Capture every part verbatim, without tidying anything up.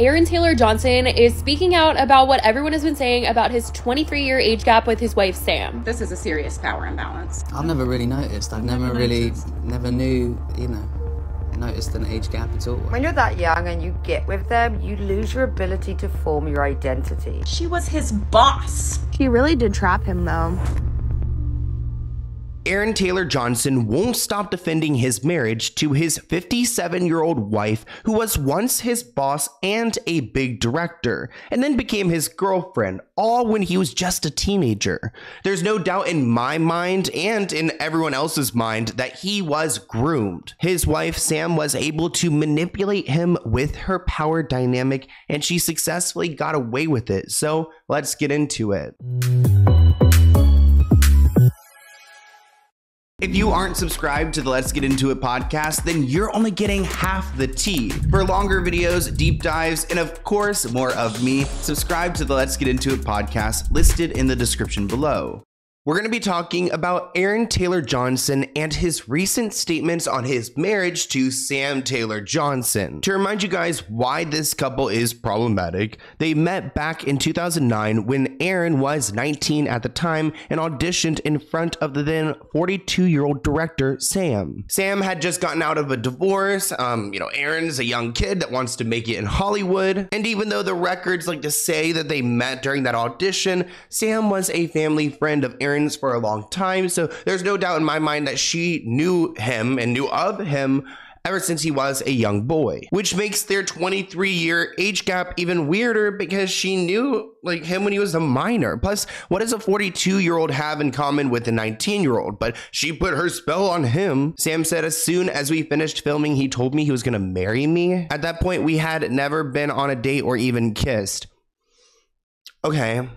Aaron Taylor-Johnson is speaking out about what everyone has been saying about his twenty-three year age gap with his wife, Sam. This is a serious power imbalance. I've never really noticed. I've never, never really, never knew, you know, noticed an age gap at all. When you're that young and you get with them, you lose your ability to form your identity. She was his boss. She really did trap him, though. Aaron Taylor-Johnson won't stop defending his marriage to his fifty-seven year old wife, who was once his boss and a big director, and then became his girlfriend, all when he was just a teenager. There's no doubt in my mind and in everyone else's mind that he was groomed. His wife, Sam, was able to manipulate him with her power dynamic, and she successfully got away with it. So let's get into it. If you aren't subscribed to the Let's Get Into It podcast, then you're only getting half the tea. For longer videos, deep dives, and of course, more of me, subscribe to the Let's Get Into It podcast listed in the description below. We're going to be talking about Aaron Taylor-Johnson and his recent statements on his marriage to Sam Taylor-Johnson. To remind you guys why this couple is problematic, they met back in two thousand nine when Aaron was nineteen at the time and auditioned in front of the then forty-two year old director, Sam. Sam had just gotten out of a divorce. Um, you know, Aaron's a young kid that wants to make it in Hollywood. And even though the records like to say that they met during that audition, Sam was a family friend of Aaron for a long time, so there's no doubt in my mind that she knew him and knew of him ever since he was a young boy, which makes their twenty-three year age gap even weirder because she knew like him when he was a minor. Plus, what does a forty-two year old have in common with a nineteen year old? But she put her spell on him. Sam said, as soon as we finished filming, he told me he was gonna marry me. At that point, we had never been on a date or even kissed. Okay.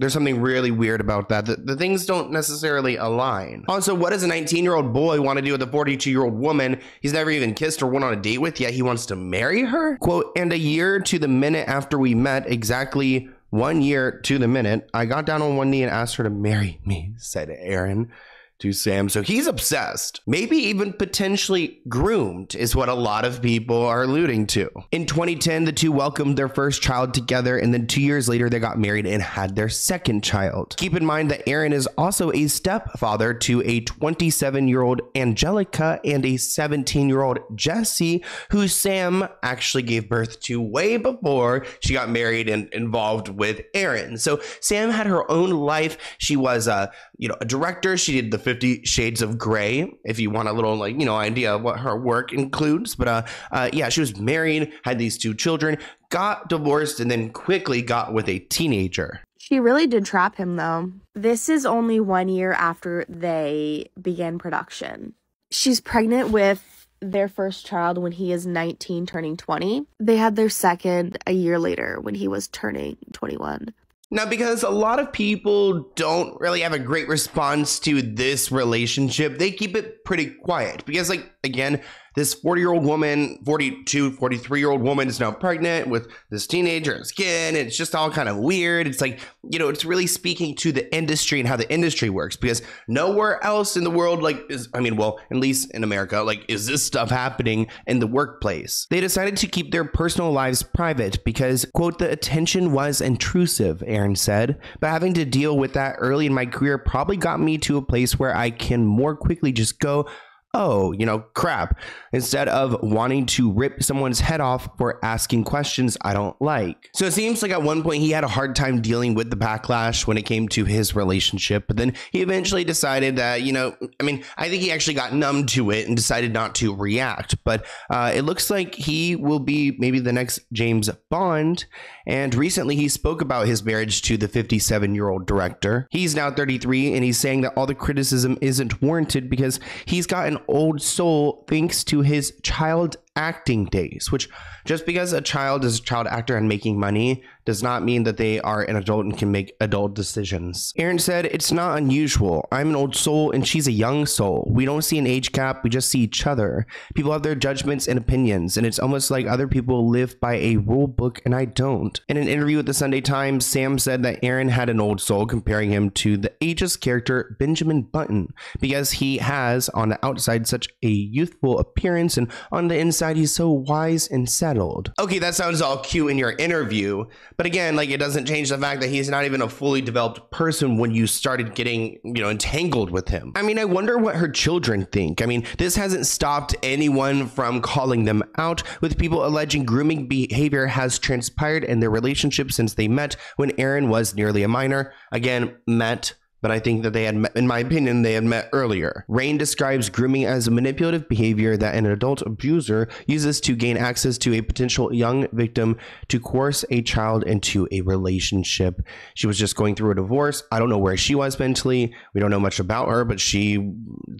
There's something really weird about that. The, the things don't necessarily align. Also, what does a nineteen year old boy want to do with a forty-two year old woman he's never even kissed or went on a date with, yet he wants to marry her? Quote, and a year to the minute after we met, exactly one year to the minute, I got down on one knee and asked her to marry me, said Aaron to Sam. So he's obsessed, maybe even potentially groomed, is what a lot of people are alluding to. In twenty ten, the two welcomed their first child together, and then two years later they got married and had their second child. Keep in mind that Aaron is also a stepfather to a twenty-seven year old Angelica and a seventeen year old Jesse, who Sam actually gave birth to way before she got married and involved with Aaron. So Sam had her own life. She was a, you know, a director. She did the Fifty Shades of Grey, if you want a little, like, you know, idea of what her work includes. But uh, uh, yeah, she was married, had these two children, got divorced, and then quickly got with a teenager. She really did trap him, though. This is only one year after they began production. She's pregnant with their first child when he is nineteen, turning twenty. They had their second a year later when he was turning twenty-one. Now, because a lot of people don't really have a great response to this relationship, they keep it pretty quiet because, like, again, this forty year old woman, forty-two, forty-three year old woman is now pregnant with this teenager and skin. It's just all kind of weird. It's like, you know, it's really speaking to the industry and how the industry works, because nowhere else in the world, like, is, I mean, well, at least in America, like, is this stuff happening in the workplace? They decided to keep their personal lives private because, quote, the attention was intrusive, Aaron said, but having to deal with that early in my career probably got me to a place where I can more quickly just go, oh, you know, crap, instead of wanting to rip someone's head off for asking questions I don't like. So it seems like at one point he had a hard time dealing with the backlash when it came to his relationship, but then he eventually decided that, you know, I mean, I think he actually got numb to it and decided not to react, but uh, it looks like he will be maybe the next James Bond. And recently he spoke about his marriage to the fifty-seven year old director. He's now thirty-three, and he's saying that all the criticism isn't warranted because he's gotten old soul thanks to his child acting days, which, just because a child is a child actor and making money does not mean that they are an adult and can make adult decisions. Aaron said, it's not unusual. I'm an old soul and she's a young soul. We don't see an age gap. We just see each other. People have their judgments and opinions, and it's almost like other people live by a rule book and I don't. In an interview with the Sunday Times, Sam said that Aaron had an old soul, comparing him to the ageist character Benjamin Button, because he has on the outside such a youthful appearance and on the inside society is so wise and settled. Okay, that sounds all cute in your interview, but again, like, it doesn't change the fact that he's not even a fully developed person when you started getting, you know, entangled with him. I mean, I wonder what her children think. I mean, this hasn't stopped anyone from calling them out, with people alleging grooming behavior has transpired in their relationship since they met when Aaron was nearly a minor. Again, met. But I think that they had met, in my opinion, they had met earlier. RAINN describes grooming as a manipulative behavior that an adult abuser uses to gain access to a potential young victim to coerce a child into a relationship. She was just going through a divorce. I don't know where she was mentally. We don't know much about her, but she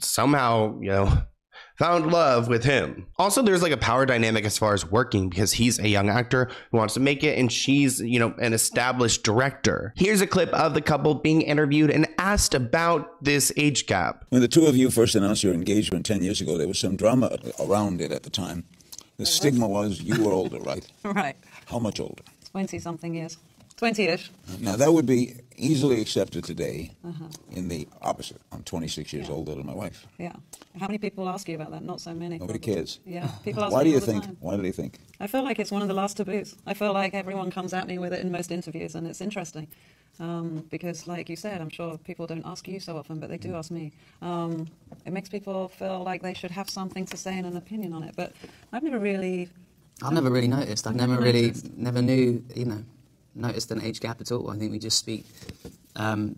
somehow, you know, found love with him. Also, there's like a power dynamic as far as working, because he's a young actor who wants to make it, and she's, you know, an established director. Here's a clip of the couple being interviewed and asked about this age gap. When the two of you first announced your engagement ten years ago, there was some drama around it at the time. The was. stigma was you were older, right? Right. How much older? twenty something years. twenty-ish. Now that would be easily accepted today. Uh-huh. In the opposite. I'm twenty-six years yeah. older than my wife. Yeah. How many people ask you about that? Not so many. Nobody probably. cares. Yeah. People ask Why me do all you the think? Time. Why do they think? I feel like it's one of the last taboos. I feel like everyone comes at me with it in most interviews, and it's interesting. Um, because like you said, I'm sure people don't ask you so often, but they do ask me. Um, it makes people feel like they should have something to say and an opinion on it. But I've never really... I've never really noticed. I've never, never really, noticed. never knew, you know, noticed an age gap at all. I think we just speak um,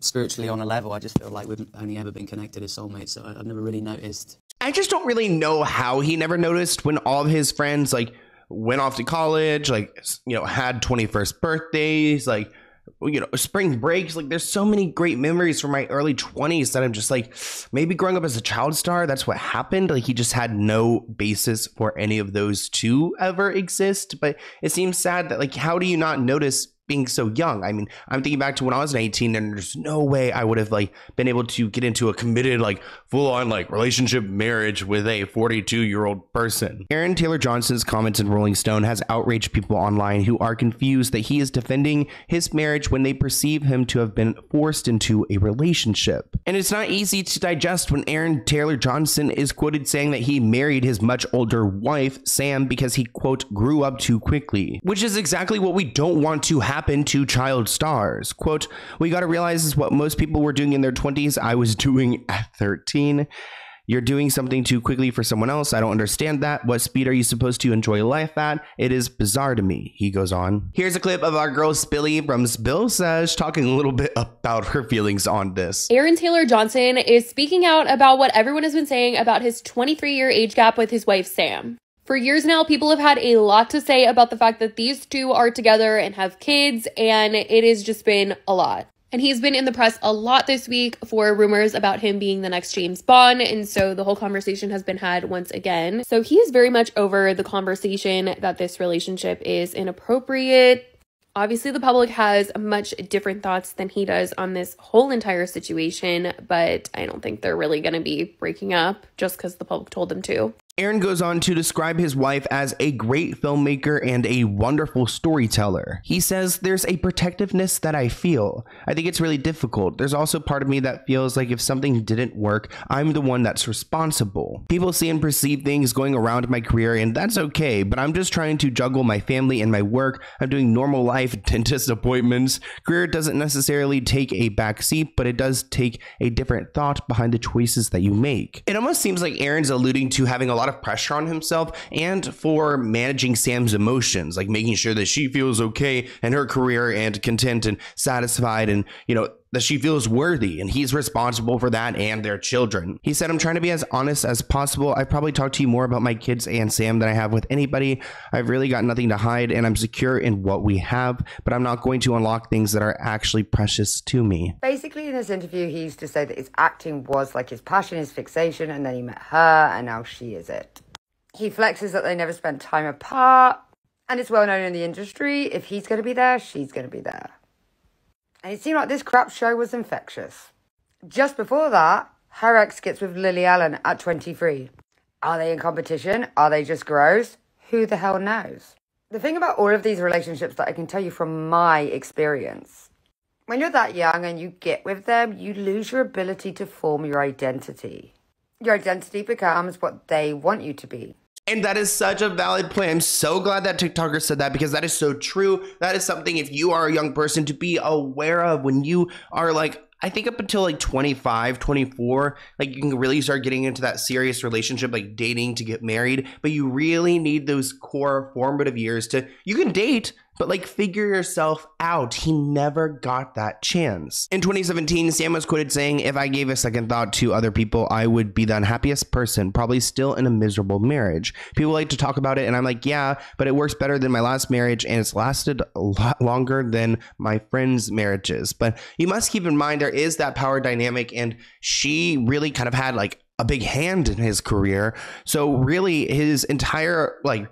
spiritually on a level. I just feel like we've only ever been connected as soulmates, so I've never really noticed. I just don't really know how he never noticed when all of his friends like went off to college, like, you know, had twenty-first birthdays, like, you know, spring breaks. Like, there's so many great memories from my early twenties that I'm just like, maybe growing up as a child star, that's what happened. Like, he just had no basis for any of those to ever exist. But it seems sad that, like, how do you not notice being so young? I mean, I'm thinking back to when I was eighteen, and there's no way I would have like been able to get into a committed, like, full-on like relationship, marriage with a forty-two year old person. Aaron Taylor-Johnson's comments in Rolling Stone has outraged people online who are confused that he is defending his marriage when they perceive him to have been forced into a relationship. And it's not easy to digest when Aaron Taylor-Johnson is quoted saying that he married his much older wife, Sam, because he, quote, grew up too quickly, which is exactly what we don't want to have happen to child stars. Quote, we got to realize is what most people were doing in their twenties, I was doing at thirteen. You're doing something too quickly for someone else. I don't understand that. What speed are you supposed to enjoy life at? It is bizarre to me, he goes on. Here's a clip of our girl Spilly from Spill Says talking a little bit about her feelings on this. Aaron Taylor-Johnson is speaking out about what everyone has been saying about his twenty-three year age gap with his wife, Sam. For years now, people have had a lot to say about the fact that these two are together and have kids, and it has just been a lot. And he's been in the press a lot this week for rumors about him being the next James Bond, and so the whole conversation has been had once again. So he is very much over the conversation that this relationship is inappropriate. Obviously, the public has much different thoughts than he does on this whole entire situation, but I don't think they're really going to be breaking up just because the public told them to. Aaron goes on to describe his wife as a great filmmaker and a wonderful storyteller. He says, there's a protectiveness that I feel. I think it's really difficult. There's also part of me that feels like if something didn't work, I'm the one that's responsible. People see and perceive things going around my career, and that's okay, but I'm just trying to juggle my family and my work. I'm doing normal life, dentist appointments. Career doesn't necessarily take a back seat, but it does take a different thought behind the choices that you make. It almost seems like Aaron's alluding to having a lot of pressure on himself and for managing Sam's emotions, like making sure that she feels okay in her career and content and satisfied, and, you know, that she feels worthy, and he's responsible for that and their children. He said, I'm trying to be as honest as possible. I've probably talked to you more about my kids and Sam than I have with anybody. I've really got nothing to hide, and I'm secure in what we have, but I'm not going to unlock things that are actually precious to me. Basically, in this interview, he used to say that his acting was like his passion, his fixation, and then he met her, and now she is it. He flexes that they never spent time apart, and it's well known in the industry. If he's going to be there, she's going to be there. And it seemed like this crap show was infectious. Just before that, her ex gets with Lily Allen at twenty-three. Are they in competition? Are they just gross? Who the hell knows? The thing about all of these relationships that I can tell you from my experience, when you're that young and you get with them, you lose your ability to form your identity. Your identity becomes what they want you to be. And that is such a valid point. I'm so glad that TikToker said that, because that is so true. That is something, if you are a young person, to be aware of when you are like, I think up until like twenty-five, twenty-four, like you can really start getting into that serious relationship, like dating to get married. But you really need those core formative years to, you can date, but like figure yourself out. He never got that chance. In twenty seventeen, Sam was quoted saying, "If I gave a second thought to other people, I would be the unhappiest person, probably still in a miserable marriage. People like to talk about it, and I'm like, yeah, but it works better than my last marriage, and it's lasted a lot longer than my friends' marriages." But you must keep in mind, there is that power dynamic, and she really kind of had like a big hand in his career. So really his entire like,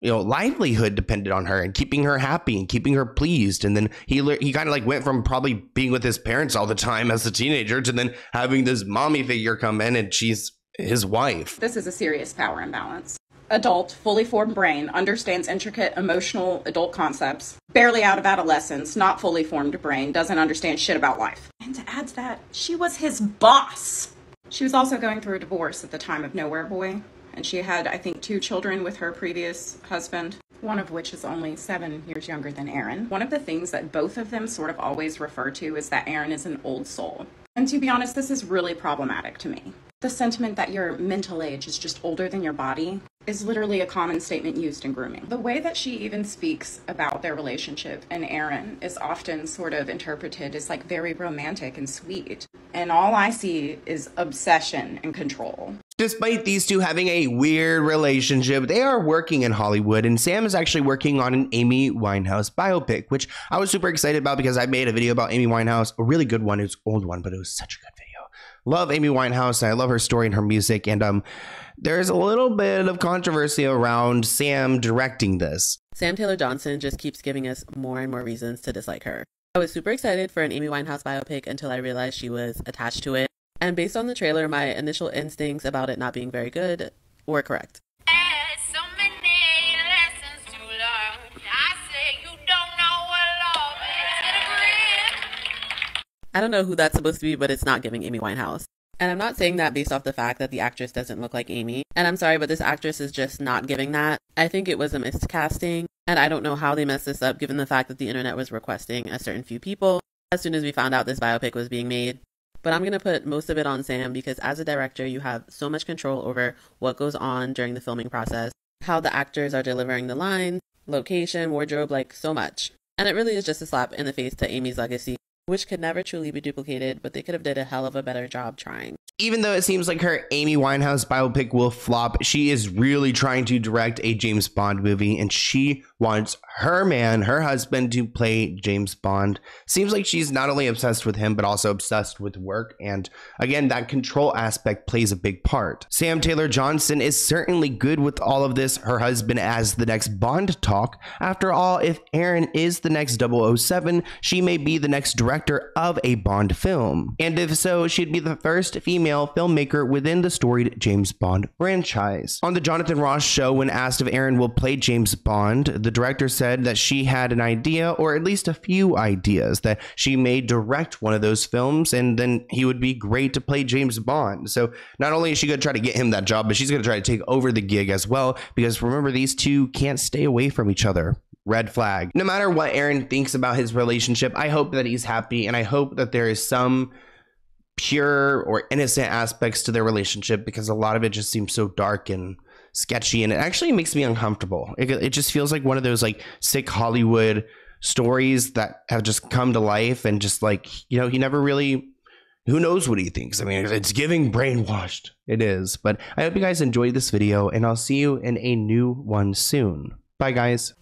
you know, livelihood depended on her and keeping her happy and keeping her pleased. And then he he kind of like went from probably being with his parents all the time as a teenager to then having this mommy figure come in, and she's his wife. This is a serious power imbalance. Adult, fully formed brain, understands intricate emotional adult concepts, barely out of adolescence, not fully formed brain, doesn't understand shit about life. And to add to that, she was his boss. She was also going through a divorce at the time of Nowhere Boy. And she had, I think, two children with her previous husband, one of which is only seven years younger than Aaron. One of the things that both of them sort of always refer to is that Aaron is an old soul. And to be honest, this is really problematic to me. The sentiment that your mental age is just older than your body is literally a common statement used in grooming. The way that she even speaks about their relationship and Aaron is often sort of interpreted as like very romantic and sweet. And all I see is obsession and control. Despite these two having a weird relationship, they are working in Hollywood, and Sam is actually working on an Amy Winehouse biopic, which I was super excited about because I made a video about Amy Winehouse, a really good one. It's an old one, but it was such a good video. Love Amy Winehouse, and I love her story and her music. And um, there's a little bit of controversy around Sam directing this. Sam Taylor-Johnson just keeps giving us more and more reasons to dislike her. I was super excited for an Amy Winehouse biopic until I realized she was attached to it. And based on the trailer, my initial instincts about it not being very good were correct. I don't know who that's supposed to be, but it's not giving Amy Winehouse. And I'm not saying that based off the fact that the actress doesn't look like Amy. And I'm sorry, but this actress is just not giving that. I think it was a miscasting, and I don't know how they messed this up given the fact that the internet was requesting a certain few people as soon as we found out this biopic was being made. But I'm going to put most of it on Sam, because as a director, you have so much control over what goes on during the filming process, how the actors are delivering the lines, location, wardrobe, like so much. And it really is just a slap in the face to Amy's legacy, which could never truly be duplicated, but they could have did a hell of a better job trying. Even though it seems like her Amy Winehouse biopic will flop, she is really trying to direct a James Bond movie, and she wants her man, her husband, to play James Bond. Seems like she's not only obsessed with him, but also obsessed with work. And again, that control aspect plays a big part. Sam Taylor-Johnson is certainly good with all of this, her husband as the next Bond talk. After all, if Aaron is the next double oh seven, she may be the next director of a Bond film. And if so, she'd be the first female filmmaker within the storied James Bond franchise. On the Jonathan Ross show, when asked if Aaron will play James Bond, the director said that she had an idea, or at least a few ideas, that she may direct one of those films, and then he would be great to play James Bond. So not only is she going to try to get him that job, but she's going to try to take over the gig as well, because remember, these two can't stay away from each other. Red flag. No matter what Aaron thinks about his relationship, I hope that he's happy, and I hope that there is some pure or innocent aspects to their relationship, because a lot of it just seems so dark and sketchy, and it actually makes me uncomfortable. It, it just feels like one of those like sick Hollywood stories that have just come to life, and just like, you know, he never really, who knows what he thinks. I mean, it's giving brainwashed. It is. But I hope you guys enjoyed this video, and I'll see you in a new one soon. Bye guys.